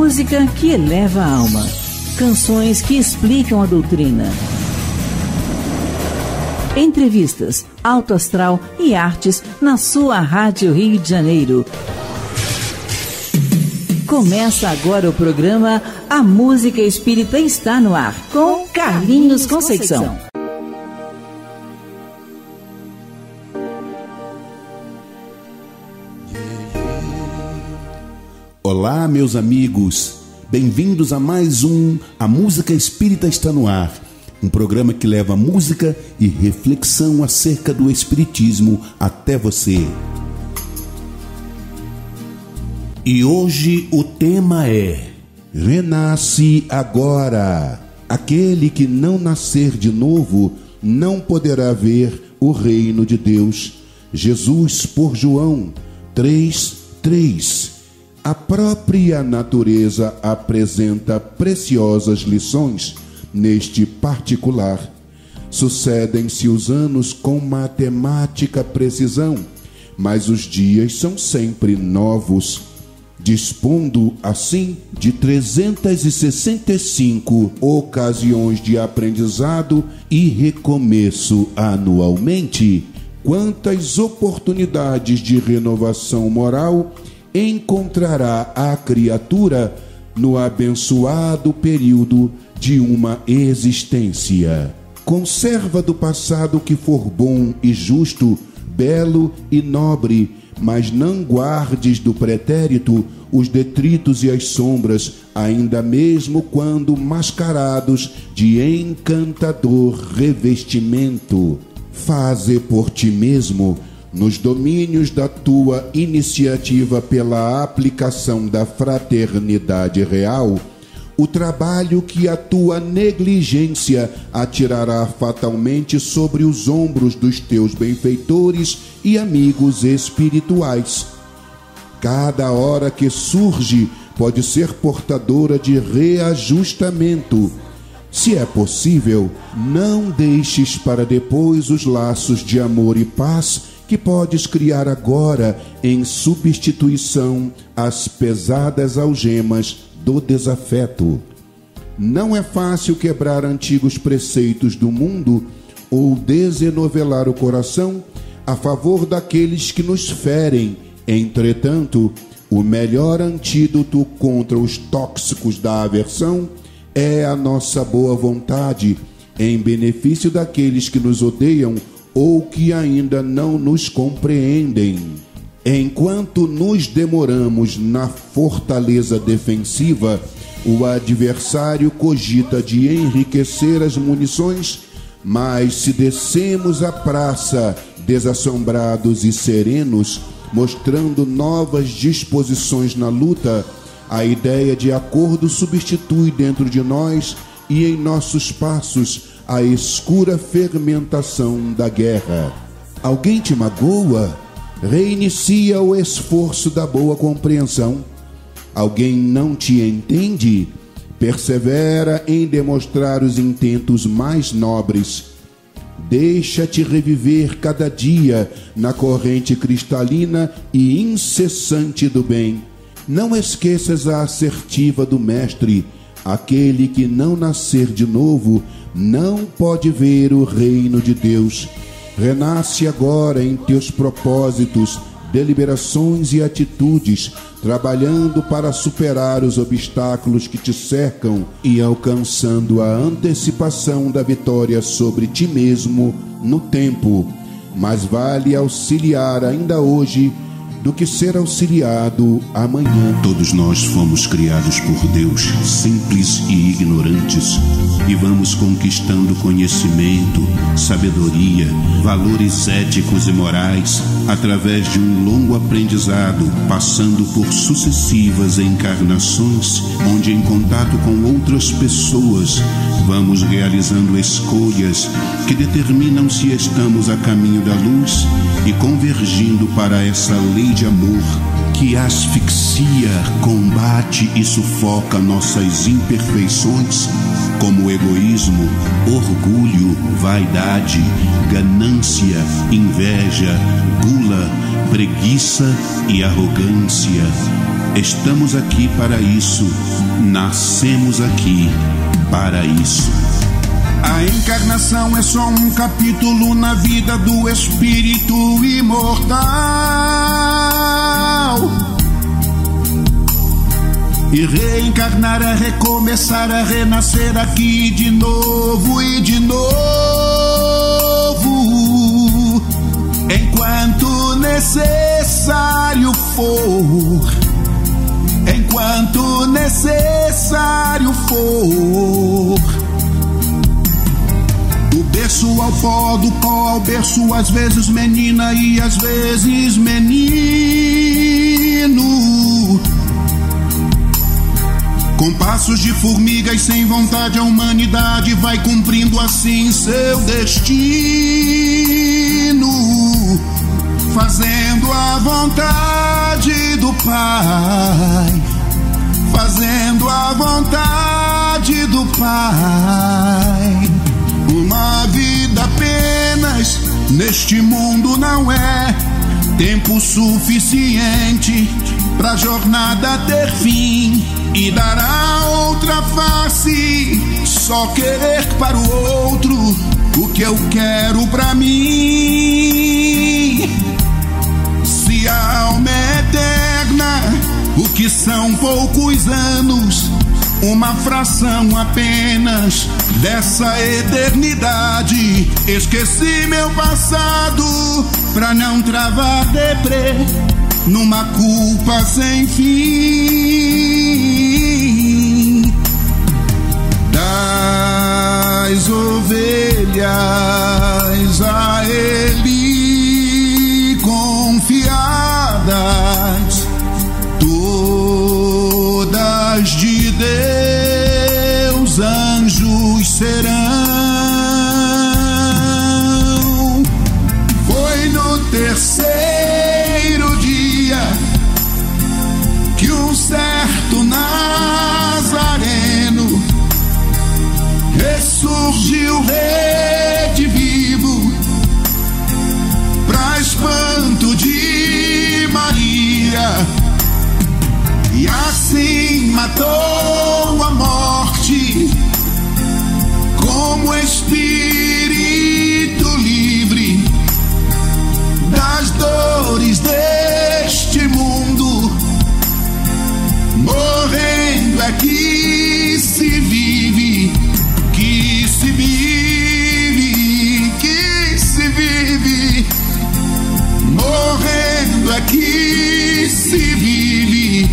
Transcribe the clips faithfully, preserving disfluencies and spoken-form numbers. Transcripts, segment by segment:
música que eleva a alma. Canções que explicam a doutrina. Entrevistas, alto astral e artes na sua Rádio Rio de Janeiro. Começa agora o programa A Música Espírita está no Ar, com Carlinhos Conceição. Olá, meus amigos. Bem-vindos a mais um A Música Espírita está no Ar, um programa que leva música e reflexão acerca do Espiritismo até você. E hoje o tema é: Renasce agora. Aquele que não nascer de novo não poderá ver o reino de Deus. Jesus, por João três, três. A própria natureza apresenta preciosas lições neste particular. Sucedem-se os anos com matemática precisão, mas os dias são sempre novos. Dispondo, assim, de trezentas e sessenta e cinco ocasiões de aprendizado e recomeço anualmente, quantas oportunidades de renovação moral encontrará a criatura no abençoado período de uma existência? Conserva do passado o que for bom e justo, belo e nobre, mas não guardes do pretérito os detritos e as sombras, ainda mesmo quando mascarados de encantador revestimento. Faze por ti mesmo, nos domínios da tua iniciativa pela aplicação da fraternidade real, o trabalho que a tua negligência atirará fatalmente sobre os ombros dos teus benfeitores e amigos espirituais. Cada hora que surge pode ser portadora de reajustamento. Se é possível, não deixes para depois os laços de amor e paz que podes criar agora em substituição às pesadas algemas do desafeto. Não é fácil quebrar antigos preceitos do mundo ou desenovelar o coração a favor daqueles que nos ferem. Entretanto, o melhor antídoto contra os tóxicos da aversão é a nossa boa vontade em benefício daqueles que nos odeiam ou que ainda não nos compreendem. Enquanto nos demoramos na fortaleza defensiva, o adversário cogita de enriquecer as munições, mas se descemos a praça desassombrados e serenos, mostrando novas disposições na luta, a ideia de acordo substitui dentro de nós e em nossos passos a escura fermentação da guerra. Alguém te magoa? Reinicia o esforço da boa compreensão. Alguém não te entende? Persevera em demonstrar os intentos mais nobres. Deixa-te reviver cada dia na corrente cristalina e incessante do bem. Não esqueças a assertiva do Mestre: aquele que não nascer de novo não pode ver o reino de Deus. Renasce agora em teus propósitos, deliberações e atitudes, trabalhando para superar os obstáculos que te cercam e alcançando a antecipação da vitória sobre ti mesmo no tempo. Mas vale auxiliar ainda hoje do que ser auxiliado amanhã. Todos nós fomos criados por Deus, simples e ignorantes, e vamos conquistando conhecimento, sabedoria, valores éticos e morais, através de um longo aprendizado, passando por sucessivas encarnações, onde em contato com outras pessoas, vamos realizando escolhas que determinam se estamos a caminho da luz e convergindo para essa lei de amor que asfixia, combate e sufoca nossas imperfeições, como egoísmo, orgulho, vaidade, ganância, inveja, gula, preguiça e arrogância. Estamos aqui para isso, nascemos aqui para isso. A encarnação é só um capítulo na vida do espírito imortal. E reencarnar é recomeçar, é renascer aqui de novo e de novo, enquanto necessário for, enquanto necessário for. Do berço ao pó, do pó ao berço, às vezes menina e às vezes menino. Com passos de formiga e sem vontade, a humanidade vai cumprindo assim seu destino, fazendo a vontade do Pai, fazendo a vontade do Pai. Uma vida apenas neste mundo não é tempo suficiente pra jornada ter fim e dar a outra face. Só querer para o outro o que eu quero pra mim. Se a alma é eterna, o que são poucos anos, uma fração apenas dessa eternidade. Esqueci meu passado pra não travar deprê numa culpa sem fim. Das ovelhas a ele confiadas, todas de Deus anjos serão. Foi no terceiro dia que um certo nazareno ressurgiu redivivo, pra espanto de Maria. E assim matou a morte, como espírito livre das dores deste mundo. Morrendo é que se vive, que se vive, que se vive. Morrendo é que se vive.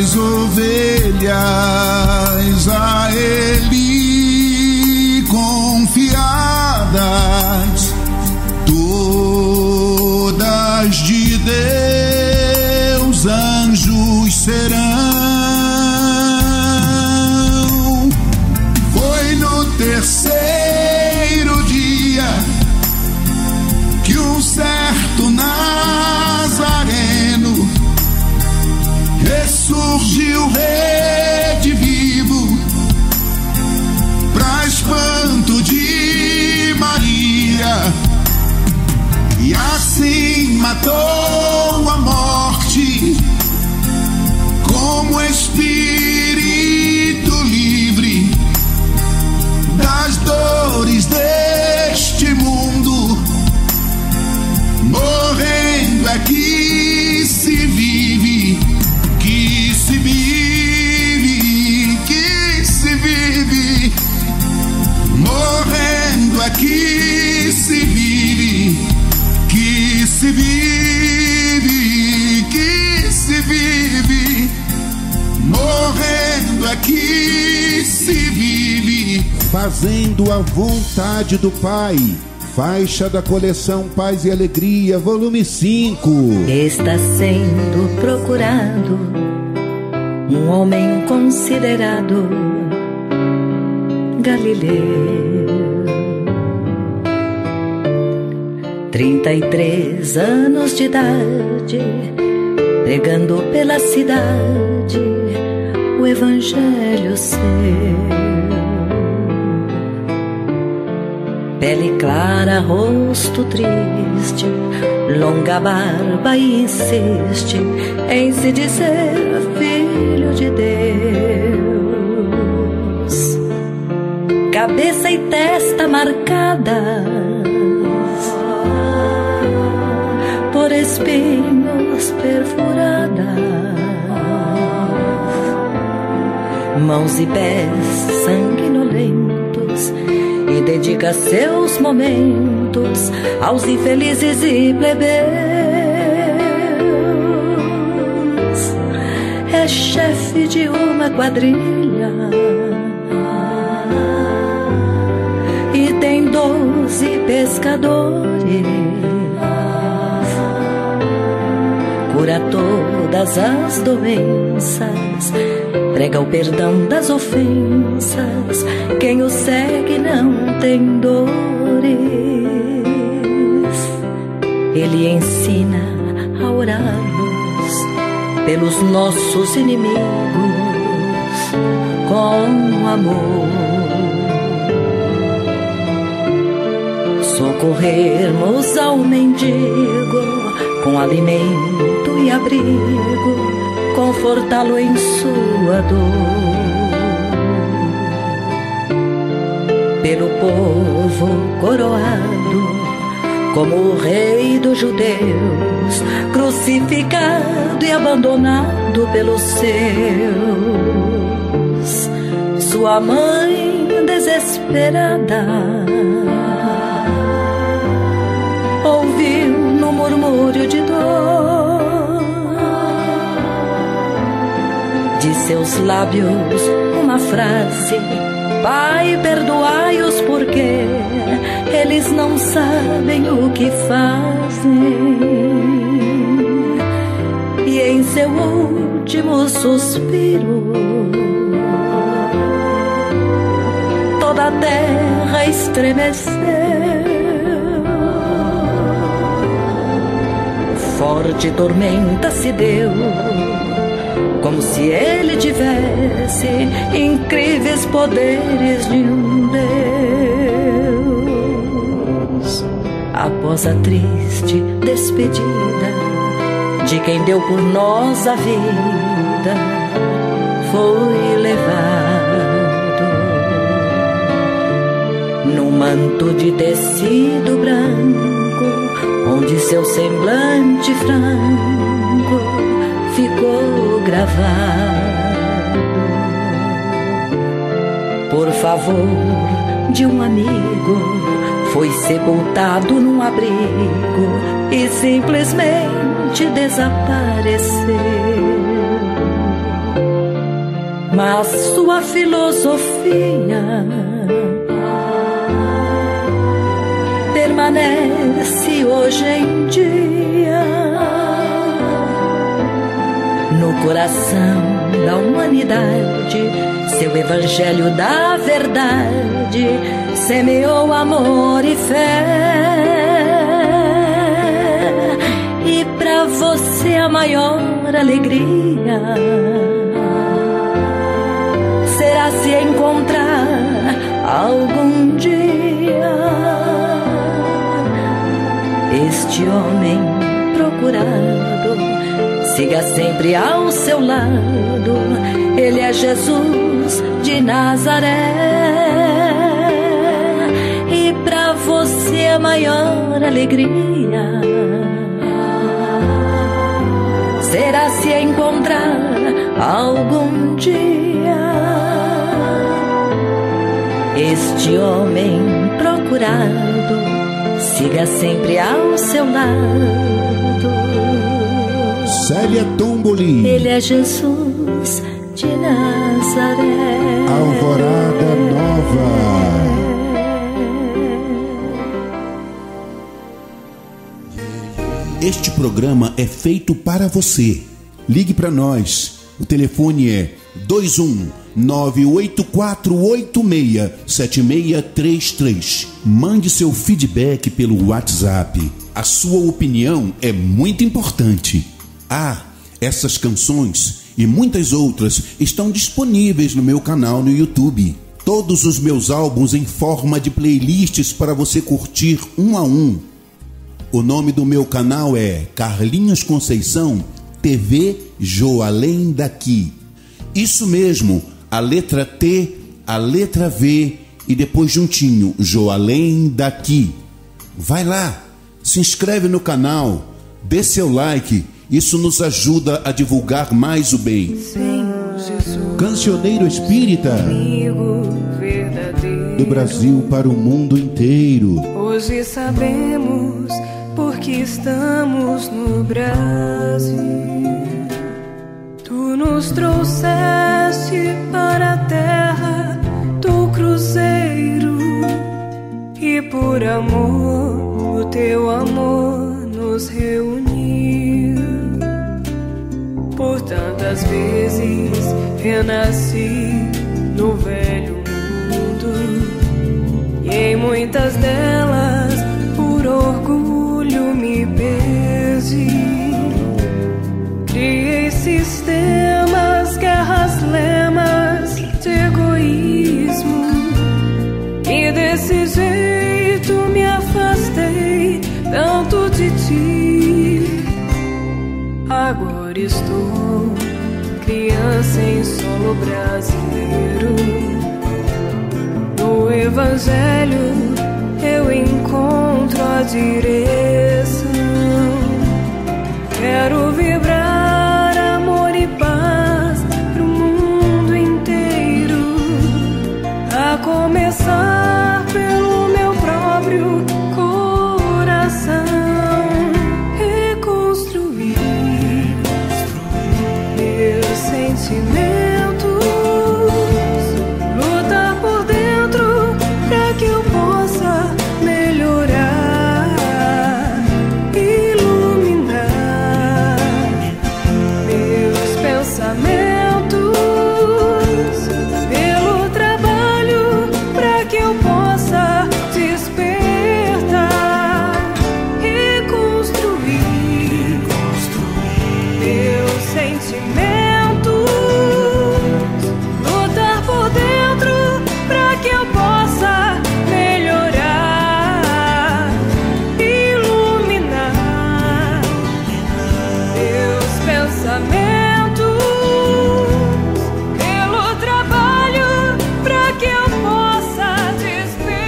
As ovelhas a ele confiadas, todas de Deus anjos serão. Foi no terceiro dia que um certo nazareno ressurgiu redivivo, pra espanto de Maria. E assim matou a morte, como espírito livre das dores deste mundo. Morrendo é que se vive, que se vive, que se vive. Morrendo aqui se vive, que se vive, que se vive. Morrendo aqui se vive. Fazendo a vontade do Pai. Faixa da coleção Paz e Alegria, volume cinco. Está sendo procurado um homem considerado Galileu, trinta e três anos de idade, pregando pela cidade o Evangelho seu. Pele clara, rosto triste, longa barba e insiste em se dizer filho de Deus. Cabeça e testa marcadas por espinhos perfuradas, mãos e pés sanguinolentos, e dedica seus momentos aos infelizes e plebeus. É chefe de uma quadrilha e tem doze pescadores. Cura todas as doenças, prega o perdão das ofensas, quem o segue não tem dores. Ele ensina a orarmos pelos nossos inimigos com amor, socorrermos ao mendigo com alimento e abrigo, confortá-lo em sua dor. Pelo povo coroado como o rei dos judeus, crucificado e abandonado pelos seus. Sua mãe desesperada ouviu no murmúrio de dor de seus lábios uma frase: Pai, perdoai-os, porque eles não sabem o que fazem. E em seu último suspiro toda a terra estremeceu. Forte tormenta se deu, como se ele tivesse incríveis poderes de um Deus. Após a triste despedida de quem deu por nós a vida, foi levado num manto de tecido branco, onde seu semblante franco ficou gravado. Por favor de um amigo, foi sepultado num abrigo e simplesmente desapareceu. Mas sua filosofia permanece hoje em dia no coração da humanidade. Seu evangelho da verdade semeou amor e fé. E pra você a maior alegria será se encontrar algum dia este homem procurado. Siga sempre ao seu lado, ele é Jesus de Nazaré. E pra você a maior alegria será se encontrar algum dia este homem procurado. Siga sempre ao seu lado, Célia Tomboli. Ele é Jesus de Nazaré. Alvorada Nova. Este programa é feito para você. Ligue para nós. O telefone é dois um nove oito quatro oito seis sete seis três três. Mande seu feedback pelo WhatsApp. A sua opinião é muito importante. Ah, essas canções e muitas outras estão disponíveis no meu canal no YouTube. Todos os meus álbuns em forma de playlists para você curtir um a um. O nome do meu canal é Carlinhos Conceição T V Joalém Daqui. Isso mesmo, a letra T, a letra V e depois juntinho, Joalém Daqui. Vai lá, se inscreve no canal, dê seu like, isso nos ajuda a divulgar mais o bem. Cancioneiro Espírita, do Brasil para o mundo inteiro. Hoje sabemos porque estamos no Brasil. Tu nos trouxeste para a terra do cruzeiro e por amor, o teu amor nos reuniu. Por tantas vezes renasci no velho mundo e em muitas delas por orgulho me perdi. Criei sistemas, guerras, lemas de egoísmo e desse jeito me afastei tanto de ti. Agora estou criança em solo brasileiro. No Evangelho eu encontro a direção. Quero vibrar começar pelo meu próprio coração, reconstruir meus sentimentos, lutar por dentro pra que eu possa melhorar, iluminar meus pensamentos.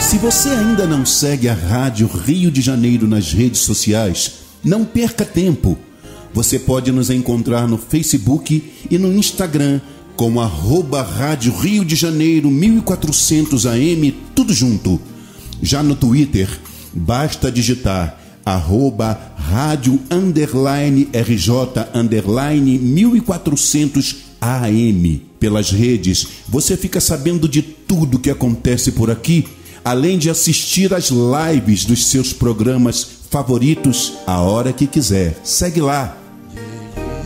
Se você ainda não segue a Rádio Rio de Janeiro nas redes sociais, não perca tempo. Você pode nos encontrar no Facebook e no Instagram como arroba Rádio Rio de Janeiro mil e quatrocentos A M, tudo junto. Já no Twitter, basta digitar arroba Rádio underline R J underline mil e quatrocentos A M. Pelas redes, você fica sabendo de tudo que acontece por aqui, além de assistir às lives dos seus programas favoritos a hora que quiser. Segue lá.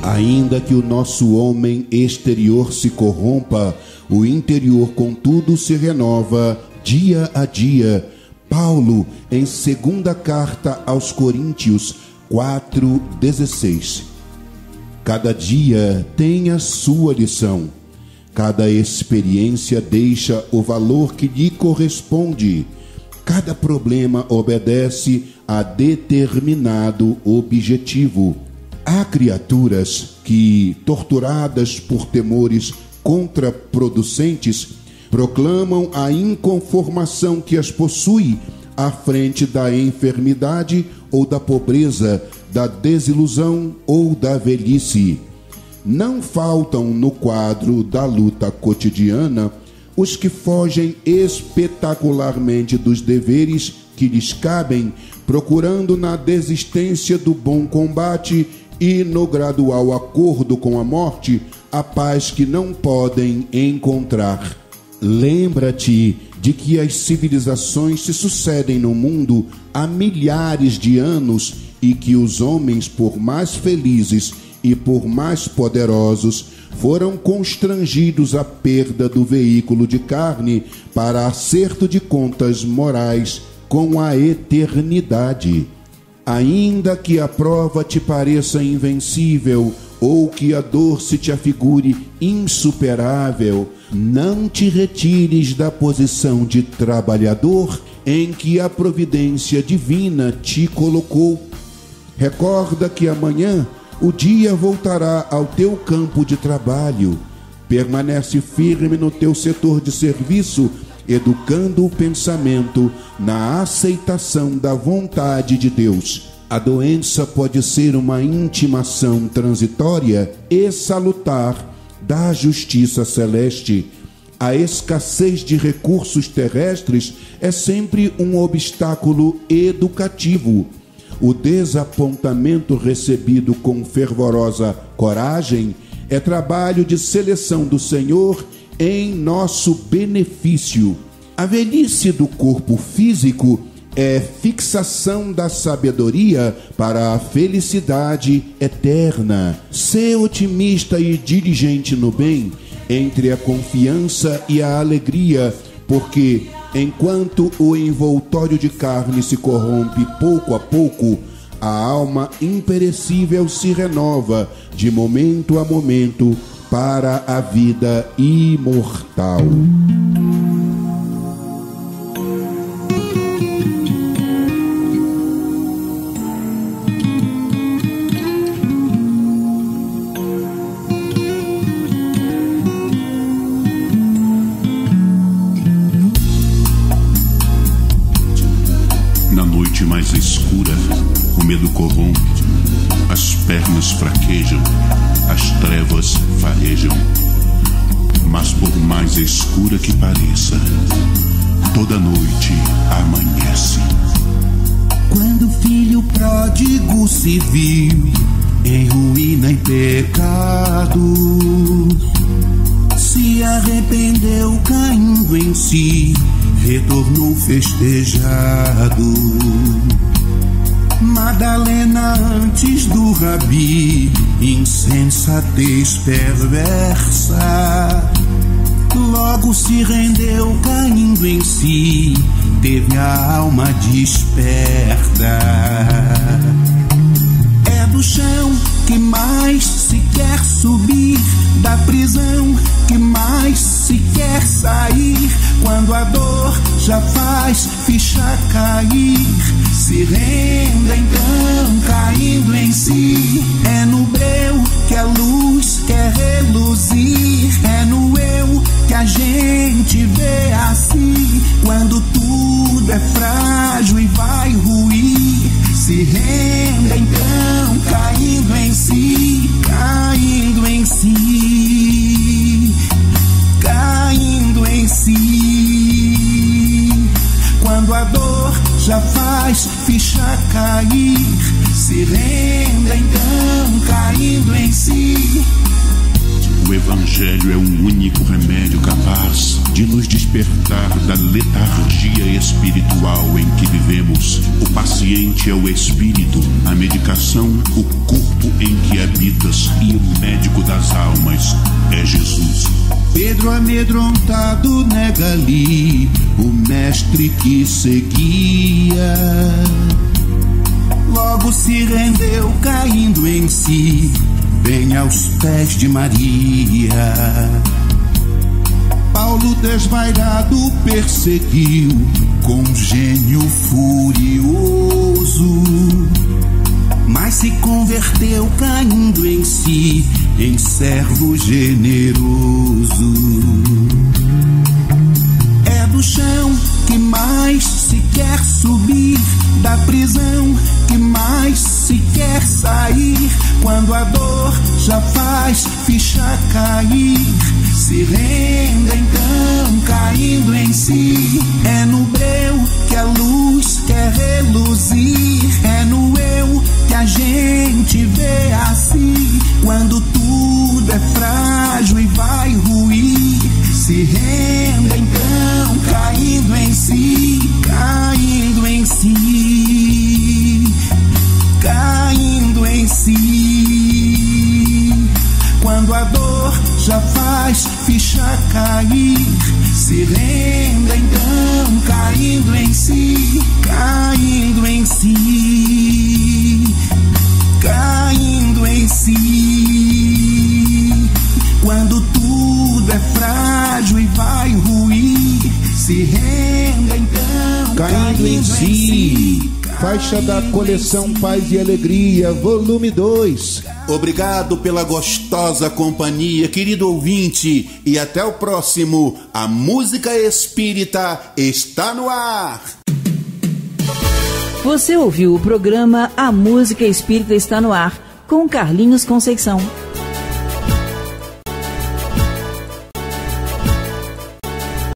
Ainda que o nosso homem exterior se corrompa, o interior, contudo, se renova dia a dia. Paulo, em segunda carta aos Coríntios quatro, dezesseis. Cada dia tem a sua lição. Cada experiência deixa o valor que lhe corresponde. Cada problema obedece a determinado objetivo. Há criaturas que, torturadas por temores contraproducentes, proclamam a inconformação que as possui à frente da enfermidade ou da pobreza, da desilusão ou da velhice. Não faltam no quadro da luta cotidiana os que fogem espetacularmente dos deveres que lhes cabem, procurando na desistência do bom combate e no gradual acordo com a morte a paz que não podem encontrar. Lembra-te de que as civilizações se sucedem no mundo há milhares de anos e que os homens, por mais felizes e por mais poderosos, foram constrangidos à perda do veículo de carne para acerto de contas morais com a eternidade. Ainda que a prova te pareça invencível, ou que a dor se te afigure insuperável, não te retires da posição de trabalhador em que a providência divina te colocou. Recorda que amanhã o dia voltará ao teu campo de trabalho. Permanece firme no teu setor de serviço, educando o pensamento na aceitação da vontade de Deus. A doença pode ser uma intimação transitória e salutar da justiça celeste. A escassez de recursos terrestres é sempre um obstáculo educativo. O desapontamento recebido com fervorosa coragem é trabalho de seleção do Senhor em nosso benefício. A velhice do corpo físico é fixação da sabedoria para a felicidade eterna. Sê otimista e diligente no bem, entre a confiança e a alegria, porque enquanto o envoltório de carne se corrompe pouco a pouco, a alma imperecível se renova de momento a momento para a vida imortal. Na noite mais escura, o medo corrompe, as pernas fraquejam, as trevas farejam. Mas por mais escura que pareça, toda noite amanhece. Quando o filho pródigo se viu em ruína e pecado, se arrependeu, caindo em si, retornou festejado. Madalena antes do rabi, insensatez perversa, logo se rendeu, caindo em si, teve a alma desperta. É do chão que mais se quer subir, da prisão que mais se quer sair. Quando a dor já faz ficha cair, se renda então, caindo em si. É no breu que a luz quer reluzir, é no eu que a gente vê assim. Quando tudo é frágil e vai ruir, se renda então, caindo em si, caindo em si, caindo em si. Quando a dor já faz ficha cair, se renda então, caindo em si. O Evangelho é um único remédio capaz de nos despertar da letargia espiritual em que vivemos. O paciente é o espírito, a medicação, o corpo em que habitas, e o médico das almas é Jesus. Pedro amedrontado nega-lhe o mestre que seguia, logo se rendeu, caindo em si, bem aos pés de Maria. Paulo desvairado perseguiu, com gênio furioso, mas se converteu, caindo em si, em servo generoso. É do chão que mais se quer subir, da prisão que mais se quer sair. Quando a dor já faz ficha cair, se renda então, caindo em si. É no breu que a luz quer reluzir, é no eu que a gente vê assim. Quando tudo é frágil e vai ruir, se renda então, caindo em si, caindo em si, caindo em si. Quando a dor já faz ficha cair, se renda então, caindo em si, caindo em si, caindo em si. Se renda então, caindo em si. Faixa da coleção Paz e Alegria, volume dois. Obrigado pela gostosa companhia, querido ouvinte, e até o próximo. A Música Espírita está no ar. Você ouviu o programa A Música Espírita está no ar, com Carlinhos Conceição.